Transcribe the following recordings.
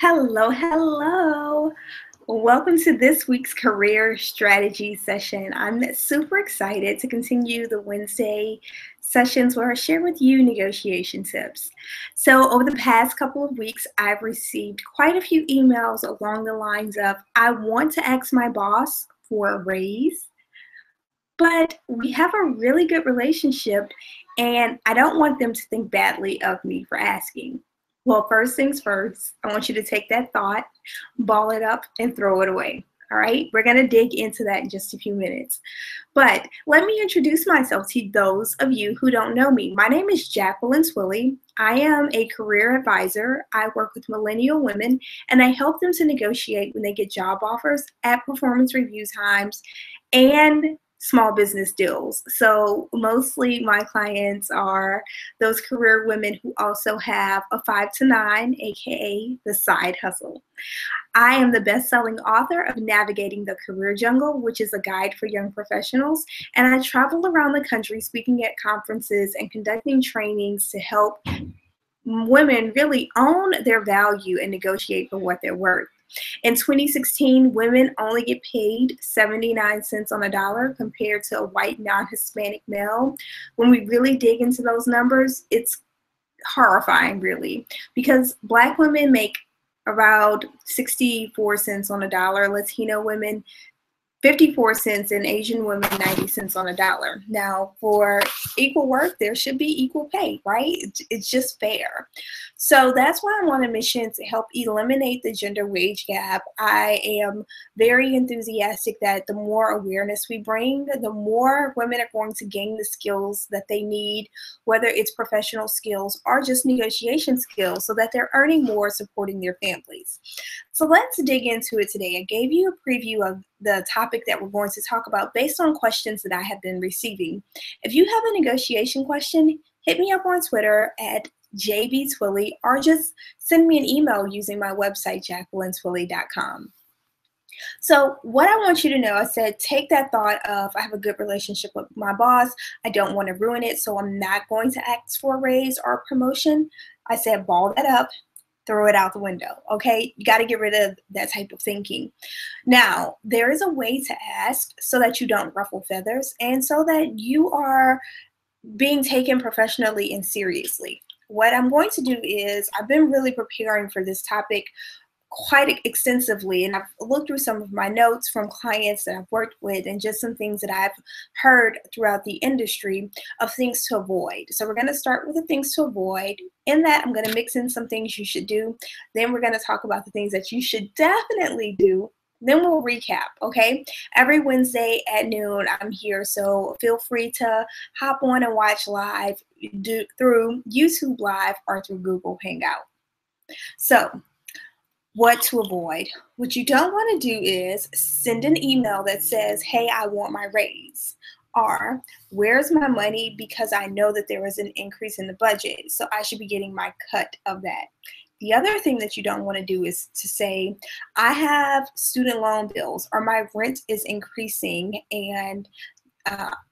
Hello, hello. Welcome to this week's Career Strategy session. I'm super excited to continue the Wednesday sessions where I share with you negotiation tips. So over the past couple of weeks, I've received quite a few emails along the lines of, I want to ask my boss for a raise, but we have a really good relationship and I don't want them to think badly of me for asking. Well, first things first, I want you to take that thought, ball it up, and throw it away, all right? We're going to dig into that in just a few minutes. But let me introduce myself to those of you who don't know me. My name is Jacqueline Twillie. I am a career advisor. I work with millennial women, and I help them to negotiate when they get job offers at performance review times and small business deals. So mostly my clients are those career women who also have a 5-to-9, aka the side hustle. I am the best-selling author of Navigating the Career Jungle, which is a guide for young professionals, and I travel around the country speaking at conferences and conducting trainings to help women really own their value and negotiate for what they're worth. In 2016, women only get paid 79 cents on a dollar compared to a white non-Hispanic male. When we really dig into those numbers, it's horrifying, really, because Black women make around 64 cents on a dollar, Latino women 54 cents, and Asian women 90 cents on a dollar. Now, for equal work, there should be equal pay, right? It's just fair. So that's why I'm on a mission to help eliminate the gender wage gap. I am very enthusiastic that the more awareness we bring, the more women are going to gain the skills that they need, whether it's professional skills or just negotiation skills, so that they're earning more, supporting their families. So let's dig into it today. I gave you a preview of the topic that we're going to talk about based on questions that I have been receiving. If you have a negotiation question, hit me up on Twitter at JBTwillie or just send me an email using my website, JacquelineTwillie.com. So what I want you to know, I said, take that thought of, I have a good relationship with my boss. I don't want to ruin it, so I'm not going to ask for a raise or a promotion. I said, ball that up, throw it out the window, okay? You got to get rid of that type of thinking. Now, there is a way to ask so that you don't ruffle feathers and so that you are being taken professionally and seriously. What I'm going to do is, I've been really preparing for this topic quite extensively, and I've looked through some of my notes from clients that I've worked with and just some things that I've heard throughout the industry of things to avoid. So we're going to start with the things to avoid. In that, I'm going to mix in some things you should do. Then we're going to talk about the things that you should definitely do. Then we'll recap, okay? Every Wednesday at noon, I'm here, so feel free to hop on and watch live through YouTube Live or through Google Hangout. So, what to avoid. What you don't want to do is send an email that says, hey, I want my raise, or where's my money because I know that there is an increase in the budget, so I should be getting my cut of that. The other thing that you don't want to do is to say, I have student loan bills, or my rent is increasing and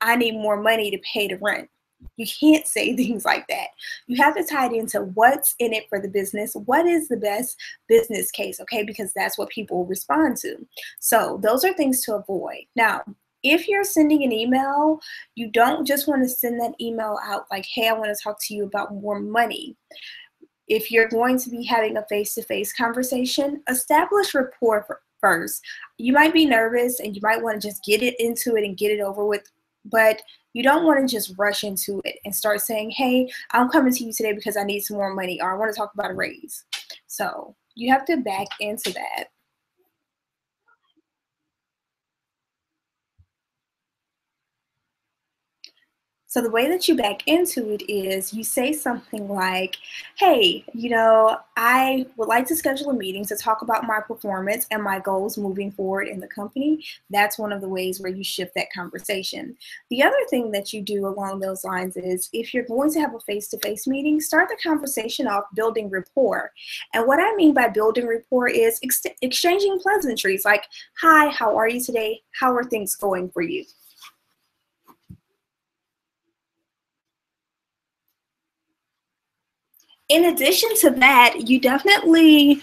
I need more money to pay the rent. You can't say things like that. You have to tie it into what's in it for the business. What is the best business case, okay? Because that's what people respond to. So those are things to avoid. Now, if you're sending an email, you don't just want to send that email out like, hey, I want to talk to you about more money. If you're going to be having a face-to-face conversation, establish rapport first. You might be nervous and you might want to just get it into it and get it over with, but you don't want to just rush into it and start saying, hey, I'm coming to you today because I need some more money, or I want to talk about a raise. So you have to back into that. So the way that you back into it is you say something like, hey, I would like to schedule a meeting to talk about my performance and my goals moving forward in the company. That's one of the ways where you shift that conversation. The other thing that you do along those lines is, if you're going to have a face-to-face meeting, start the conversation off building rapport. And what I mean by building rapport is exchanging pleasantries like, hi, how are you today? How are things going for you? In addition to that, you definitely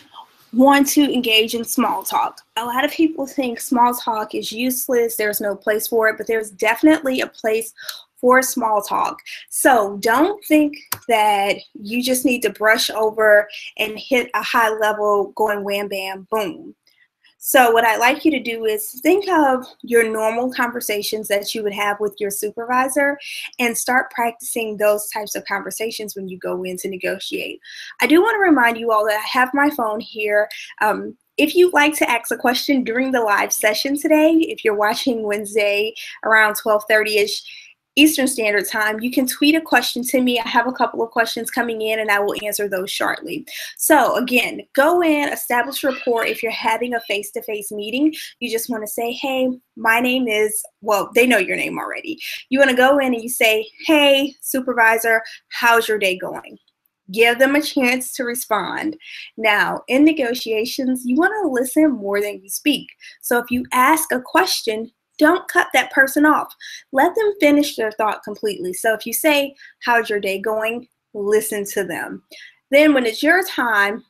want to engage in small talk. A lot of people think small talk is useless, there's no place for it, but there's definitely a place for small talk. So don't think that you just need to brush over and hit a high level going wham, bam, boom. So what I'd like you to do is think of your normal conversations that you would have with your supervisor and start practicing those types of conversations when you go in to negotiate. I do want to remind you all that I have my phone here. If you'd like to ask a question during the live session today, if you're watching Wednesday around 12:30-ish, Eastern Standard Time, you can tweet a question to me. I have a couple of questions coming in and I will answer those shortly. So again, go in, establish rapport. If you're having a face-to-face meeting, you just want to say, hey, my name is, well, they know your name already. You want to go in and you say, hey, supervisor, how's your day going? Give them a chance to respond. Now, in negotiations, you want to listen more than you speak. So if you ask a question, don't cut that person off. Let them finish their thought completely. So if you say, how's your day going? Listen to them. Then when it's your time,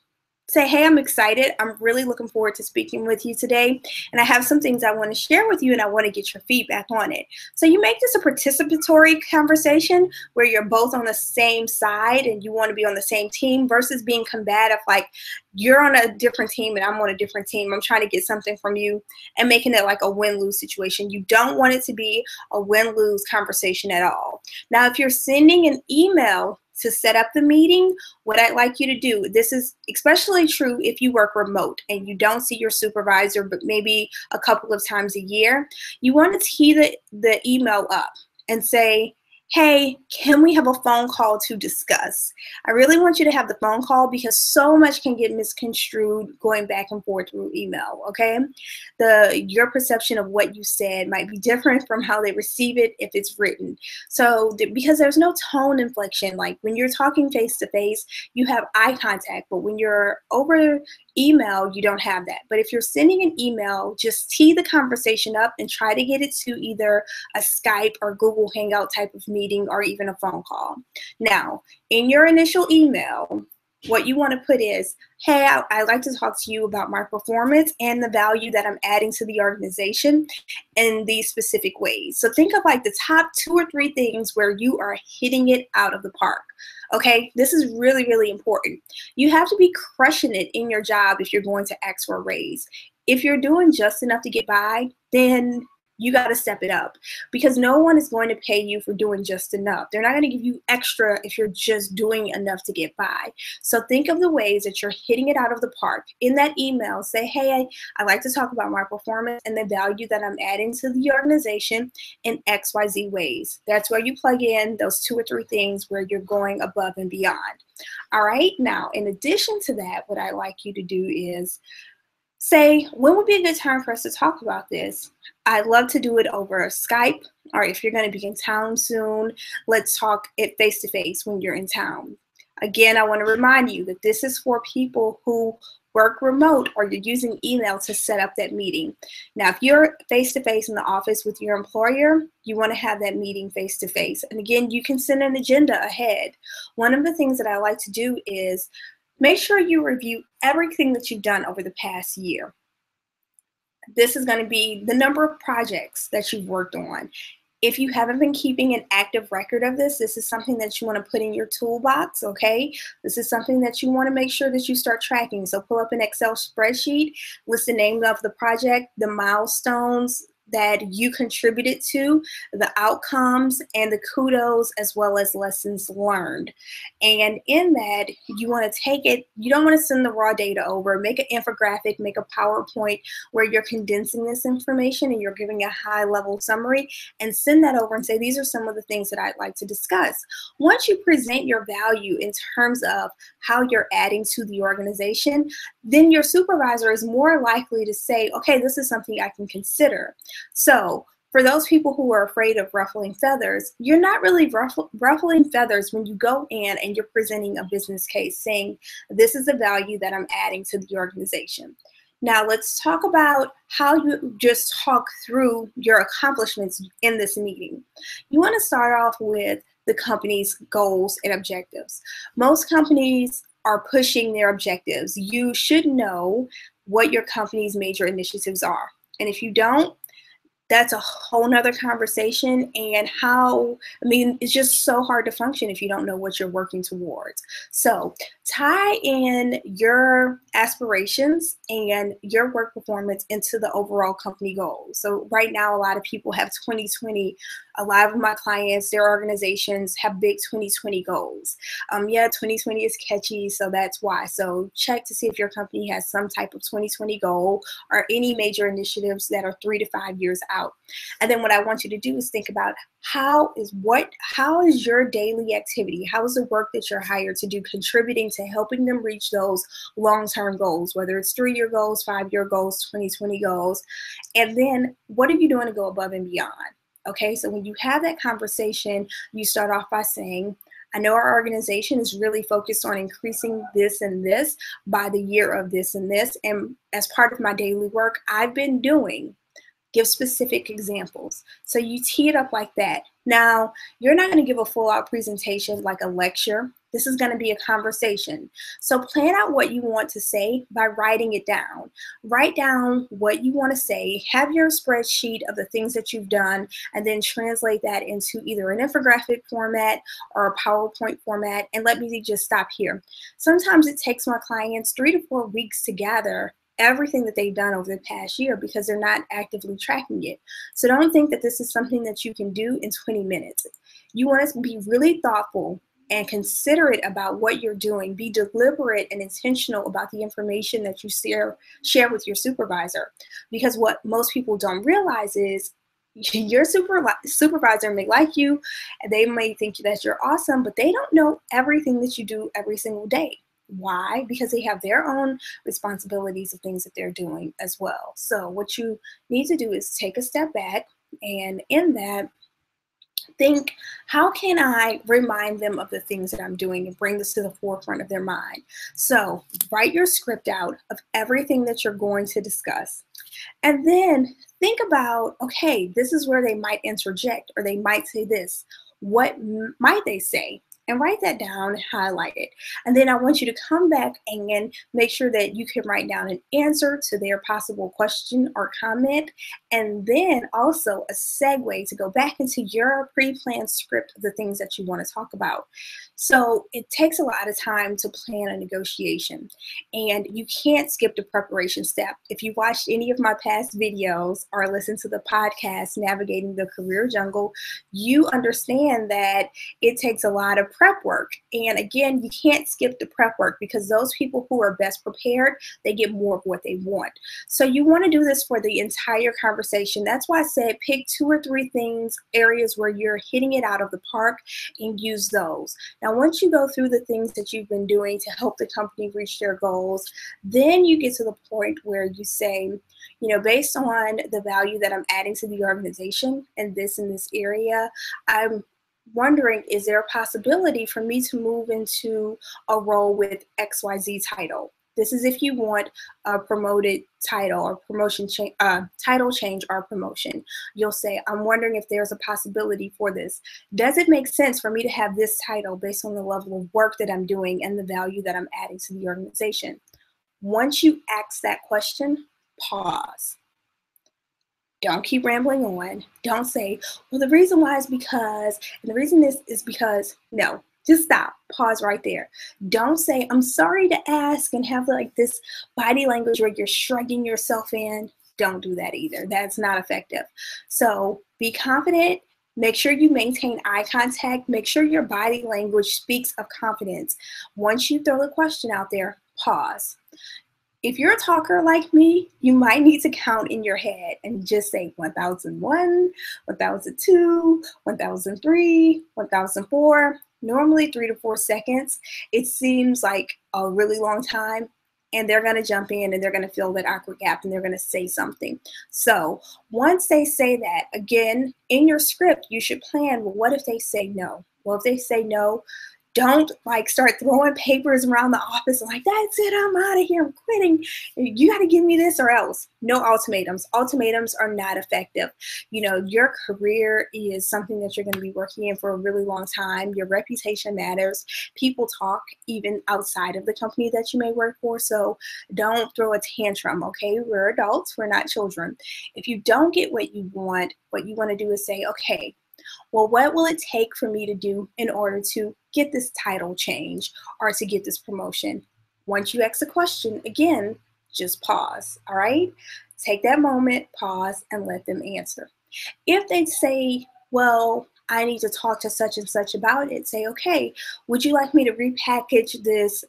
say, hey, I'm excited. I'm really looking forward to speaking with you today. And I have some things I want to share with you and I want to get your feedback on it. So you make this a participatory conversation where you're both on the same side and you want to be on the same team versus being combative, like you're on a different team and I'm on a different team. I'm trying to get something from you and making it like a win-lose situation. You don't want it to be a win-lose conversation at all. Now, if you're sending an email to set up the meeting, what I'd like you to do, this is especially true if you work remote and you don't see your supervisor but maybe a couple of times a year, you want to tee the email up and say, hey, can we have a phone call to discuss? I really want you to have the phone call because so much can get misconstrued going back and forth through email, okay? Your perception of what you said might be different from how they receive it if it's written. So because there's no tone inflection, like when you're talking face-to-face, you have eye contact, but when you're over email, you don't have that. But if you're sending an email, just tee the conversation up and try to get it to either a Skype or Google Hangout type of meeting or even a phone call. Now, in your initial email, what you want to put is, hey, I'd like to talk to you about my performance and the value that I'm adding to the organization in these specific ways. So think of like the top 2 or 3 things where you are hitting it out of the park. Okay, this is really, really important. You have to be crushing it in your job if you're going to ask for a raise. If you're doing just enough to get by, then you got to step it up because no one is going to pay you for doing just enough. They're not going to give you extra if you're just doing enough to get by. So think of the ways that you're hitting it out of the park. In that email, say, hey, I'd like to talk about my performance and the value that I'm adding to the organization in XYZ ways. That's where you plug in those 2 or 3 things where you're going above and beyond. All right. Now, in addition to that, what I'd like you to do is say, when would be a good time for us to talk about this? I'd love to do it over Skype, or if you're going to be in town soon, let's talk it face-to-face when you're in town. Again, I want to remind you that this is for people who work remote or you're using email to set up that meeting. Now, if you're face-to-face in the office with your employer, you want to have that meeting face-to-face. And again, you can send an agenda ahead. One of the things that I like to do is make sure you review everything that you've done over the past year. This is going to be the number of projects that you've worked on. If you haven't been keeping an active record of this, this is something that you want to put in your toolbox, okay? This is something that you want to make sure that you start tracking. So pull up an Excel spreadsheet, list the name of the project, the milestones that you contributed to, the outcomes and the kudos, as well as lessons learned. And in that, you want to take it, you don't want to send the raw data over, make an infographic, make a PowerPoint where you're condensing this information and you're giving a high level summary and send that over and say, these are some of the things that I'd like to discuss. Once you present your value in terms of how you're adding to the organization, then your supervisor is more likely to say, okay, this is something I can consider. So for those people who are afraid of ruffling feathers, you're not really ruffling feathers when you go in and you're presenting a business case saying, this is the value that I'm adding to the organization. Now let's talk about how you just talk through your accomplishments in this meeting. You want to start off with the company's goals and objectives. Most companies are pushing their objectives. You should know what your company's major initiatives are. And if you don't, that's a whole nother conversation. And how, I mean, it's just so hard to function if you don't know what you're working towards. So tie in your aspirations and your work performance into the overall company goals. So right now, a lot of people have 2020. A lot of my clients, their organizations have big 2020 goals. Yeah, 2020 is catchy, so that's why. So check to see if your company has some type of 2020 goal or any major initiatives that are 3 to 5 years out. And then what I want you to do is think about how is your daily activity, how is the work that you're hired to do contributing to helping them reach those long-term goals, whether it's 3-year goals, 5-year goals, 2020 goals. And then what are you doing to go above and beyond? Okay, so when you have that conversation, you start off by saying, I know our organization is really focused on increasing this and this by the year of this and this. And as part of my daily work, I've been doing, give specific examples. So you tee it up like that. Now, you're not going to give a full-out presentation like a lecture. This is going to be a conversation. So plan out what you want to say by writing it down. Write down what you want to say. Have your spreadsheet of the things that you've done, and then translate that into either an infographic format or a PowerPoint format. And let me just stop here. Sometimes it takes my clients 3 to 4 weeks to gather everything that they've done over the past year because they're not actively tracking it. So don't think that this is something that you can do in 20 minutes. You want to be really thoughtful and considerate about what you're doing. Be deliberate and intentional about the information that you share with your supervisor. Because what most people don't realize is your supervisor may like you, and they may think that you're awesome, but they don't know everything that you do every single day. Why? Because they have their own responsibilities of things that they're doing as well. So what you need to do is take a step back, and in that, think, how can I remind them of the things that I'm doing and bring this to the forefront of their mind? So write your script out of everything that you're going to discuss. And then think about, okay, this is where they might interject or they might say this. What might they say? And write that down and highlight it. And then I want you to come back and make sure that you can write down an answer to their possible question or comment. And then also a segue to go back into your pre-planned script of the things that you want to talk about. So it takes a lot of time to plan a negotiation, and you can't skip the preparation step. If you watched any of my past videos or listened to the podcast, Navigating the Career Jungle, you understand that it takes a lot of prep work. And again, you can't skip the prep work because those people who are best prepared, they get more of what they want. So you want to do this for the entire conversation. That's why I said pick 2 or 3 things, areas where you're hitting it out of the park, and use those. Now, once you go through the things that you've been doing to help the company reach their goals, then you get to the point where you say, you know, based on the value that I'm adding to the organization and this area, I'm wondering, is there a possibility for me to move into a role with XYZ title? This is if you want a promoted title or promotion change, title change or promotion. You'll say, I'm wondering if there's a possibility for this. Does it make sense for me to have this title based on the level of work that I'm doing and the value that I'm adding to the organization? Once you ask that question, pause. Don't keep rambling on. Don't say, well, the reason why is because, and the reason this is because, no. Just stop, pause right there. Don't say, I'm sorry to ask, and have like this body language where you're shrugging yourself in. Don't do that either. That's not effective. So be confident. Make sure you maintain eye contact. Make sure your body language speaks of confidence. Once you throw the question out there, pause. If you're a talker like me, you might need to count in your head and just say 1,001, 1,002, 1,003, 1,004. Normally 3 to 4 seconds, it seems like a really long time, and they're going to jump in and they're going to fill that awkward gap and they're going to say something. So once they say that, again, in your script, you should plan, well, what if they say no? Well, if they say no, Don't like start throwing papers around the office like, that's it, I'm out of here, I'm quitting. You got to give me this or else. No ultimatums. Ultimatums are not effective. You know, your career is something that you're going to be working in for a really long time. Your reputation matters. People talk even outside of the company that you may work for. So don't throw a tantrum, okay? We're adults. We're not children. If you don't get what you want to do is say, okay, well, what will it take for me to do in order to get this title change or to get this promotion? Once you ask the question, again, just pause, all right? Take that moment, pause, and let them answer. If they say, well, I need to talk to such and such about it, say, okay, would you like me to repackage this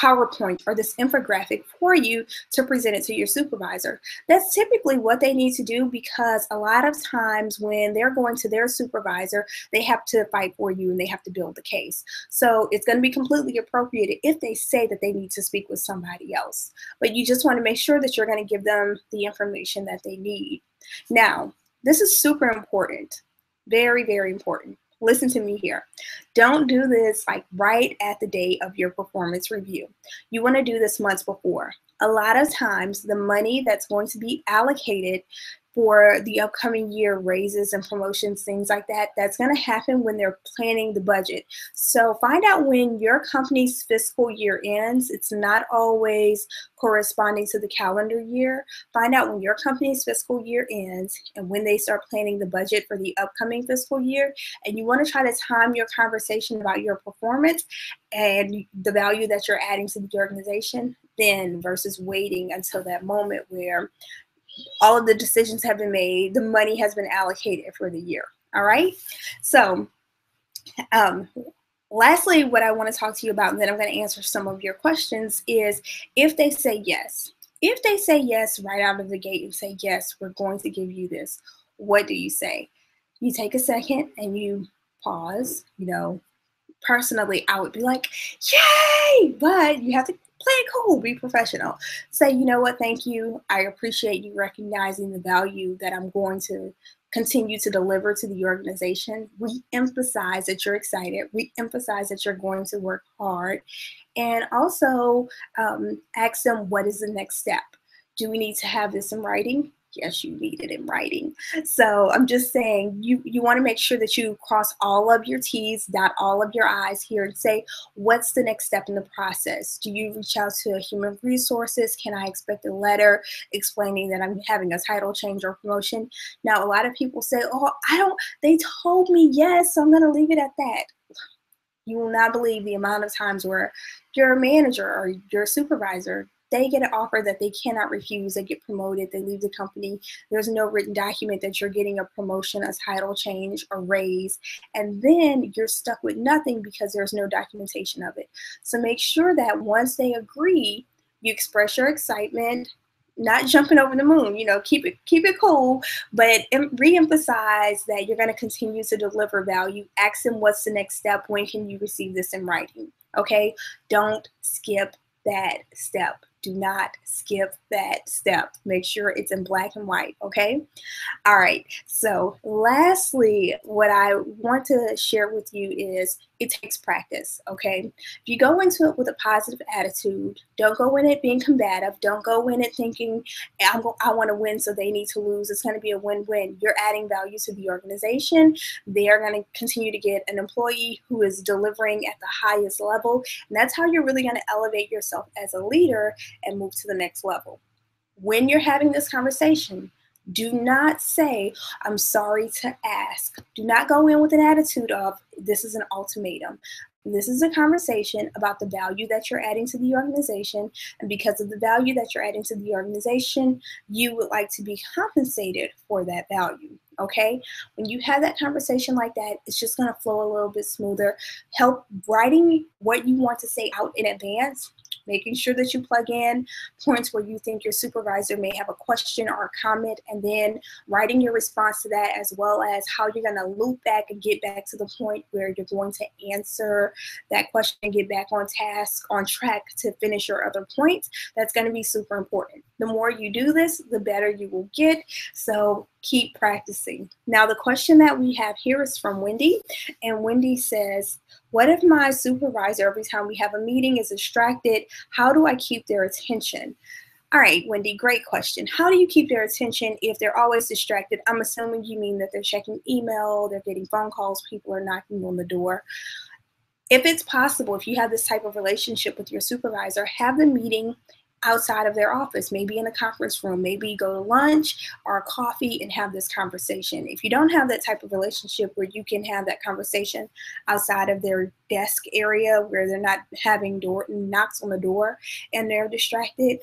PowerPoint or this infographic for you to present it to your supervisor? That's typically what they need to do, because a lot of times when they're going to their supervisor, they have to fight for you and they have to build the case. So it's going to be completely appropriate if they say that they need to speak with somebody else. But you just want to make sure that you're going to give them the information that they need. Now, this is super important. Very, very important. Listen to me here. Don't do this like right at the day of your performance review. You want to do this months before. A lot of times the money that's going to be allocated for the upcoming year, raises and promotions, things like that, that's going to happen when they're planning the budget. So find out when your company's fiscal year ends. It's not always corresponding to the calendar year. Find out when your company's fiscal year ends and when they start planning the budget for the upcoming fiscal year. And you want to try to time your conversation about your performance and the value that you're adding to the organization then, versus waiting until that moment where all of the decisions have been made, the money has been allocated for the year, all right? So lastly, what I want to talk to you about, and then I'm going to answer some of your questions, is if they say yes. If they say yes right out of the gate and say, yes, we're going to give you this, what do you say? You take a second and you pause. You know, personally, I would be like, yay, but you have to play it cool, be professional. Say, you know what, thank you. I appreciate you recognizing the value that I'm going to continue to deliver to the organization. We emphasize that you're excited. We emphasize that you're going to work hard. And also ask them, what is the next step? Do we need to have this in writing? Yes, you need it in writing. So I'm just saying you want to make sure that you cross all of your T's, dot all of your I's here, and say, what's the next step in the process? Do you reach out to human resources? Can I expect a letter explaining that I'm having a title change or promotion? Now, a lot of people say, oh, they told me yes, so I'm going to leave it at that. You will not believe the amount of times where your manager or your supervisor, they get an offer that they cannot refuse. They get promoted. They leave the company. There's no written document that you're getting a promotion, a title change, a raise. And then you're stuck with nothing because there's no documentation of it. So make sure that once they agree, you express your excitement, not jumping over the moon, you know, keep it cool, but reemphasize that you're going to continue to deliver value. Ask them, what's the next step? When can you receive this in writing? Okay, don't skip that step. Do not skip that step. Make sure it's in black and white, okay? All right, so lastly, what I want to share with you is it takes practice, okay? If you go into it with a positive attitude, don't go in it being combative, don't go in it thinking, I want to win, so they need to lose. It's going to be a win-win. You're adding value to the organization. They are going to continue to get an employee who is delivering at the highest level, and that's how you're really going to elevate yourself as a leader and move to the next level. When you're having this conversation, do not say, I'm sorry to ask. Do not go in with an attitude of, this is an ultimatum. This is a conversation about the value that you're adding to the organization. And because of the value that you're adding to the organization, you would like to be compensated for that value. Okay, when you have that conversation like that, it's just going to flow a little bit smoother. Help writing what you want to say out in advance, making sure that you plug in points where you think your supervisor may have a question or a comment, and then writing your response to that, as well as how you're going to loop back and get back to the point where you're going to answer that question and get back on task, on track to finish your other points. That's going to be super important. The more you do this, the better you will get. So keep practicing. Now, the question that we have here is from Wendy, and Wendy says, what if my supervisor, every time we have a meeting, is distracted? How do I keep their attention? All right, Wendy, great question. How do you keep their attention if they're always distracted? I'm assuming you mean that they're checking email, they're getting phone calls, people are knocking on the door. If it's possible, if you have this type of relationship with your supervisor, have the meeting outside of their office, maybe in a conference room, maybe go to lunch or coffee and have this conversation. If you don't have that type of relationship where you can have that conversation outside of their desk area where they're not having knocks on the door and they're distracted,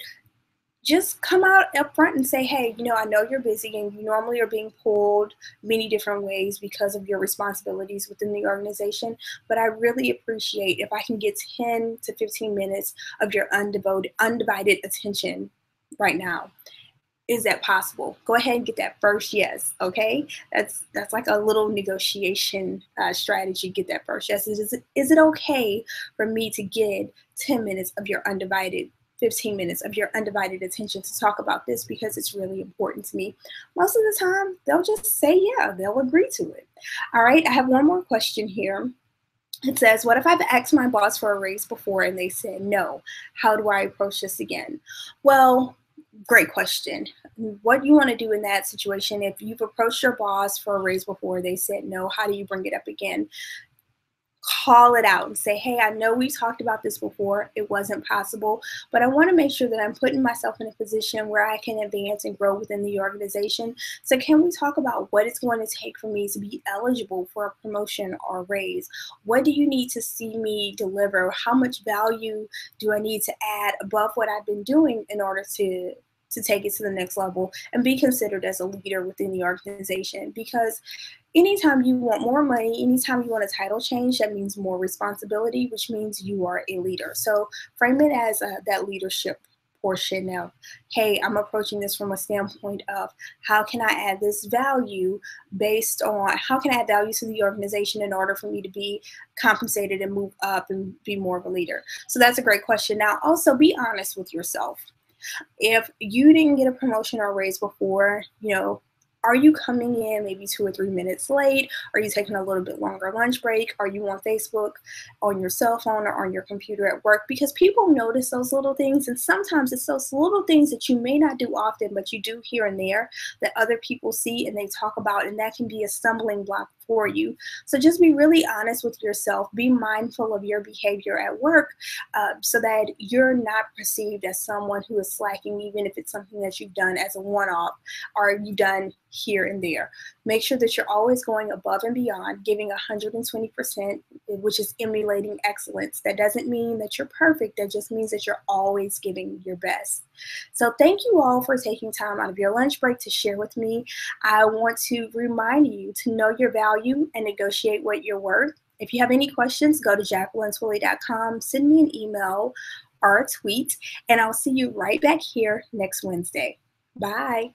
just come out up front and say, hey, I know you're busy and you normally are being pulled many different ways because of your responsibilities within the organization, but I really appreciate if I can get 10 to 15 minutes of your undivided attention right now. Is that possible? Go ahead and get that first yes, okay? That's like a little negotiation strategy, get that first yes. Is it okay for me to get 10 minutes of your 15 minutes of your undivided attention to talk about this because it's really important to me? Most of the time, they'll just say, yeah, they'll agree to it. All right, I have one more question here. It says, what if I've asked my boss for a raise before and they said no? How do I approach this again? Well, great question. What you want to do in that situation, if you've approached your boss for a raise before they said no, how do you bring it up again? Call it out and say, hey, I know we talked about this before, it wasn't possible, but I want to make sure that I'm putting myself in a position where I can advance and grow within the organization. So can we talk about what it's going to take for me to be eligible for a promotion or a raise? What do you need to see me deliver? How much value do I need to add above what I've been doing in order to take it to the next level and be considered as a leader within the organization? Because anytime you want more money, anytime you want a title change, that means more responsibility, which means you are a leader. So frame it as that leadership portion of, hey, I'm approaching this from a standpoint of how can I add this value based on how can I add value to the organization in order for me to be compensated and move up and be more of a leader? So that's a great question. Now, also be honest with yourself. If you didn't get a promotion or a raise before, are you coming in maybe 2 or 3 minutes late? Are you taking a little bit longer lunch break? Are you on Facebook, on your cell phone, or on your computer at work? Because people notice those little things, and sometimes it's those little things that you may not do often, but you do here and there that other people see and they talk about, and that can be a stumbling block for you. So just be really honest with yourself. Be mindful of your behavior at work so that you're not perceived as someone who is slacking, even if it's something that you've done as a one-off or you've done here and there. Make sure that you're always going above and beyond, giving 120%, which is emulating excellence. That doesn't mean that you're perfect. That just means that you're always giving your best. So thank you all for taking time out of your lunch break to share with me. I want to remind you to know your value and negotiate what you're worth. If you have any questions, go to JacquelineTwillie.com, send me an email or a tweet, and I'll see you right back here next Wednesday. Bye.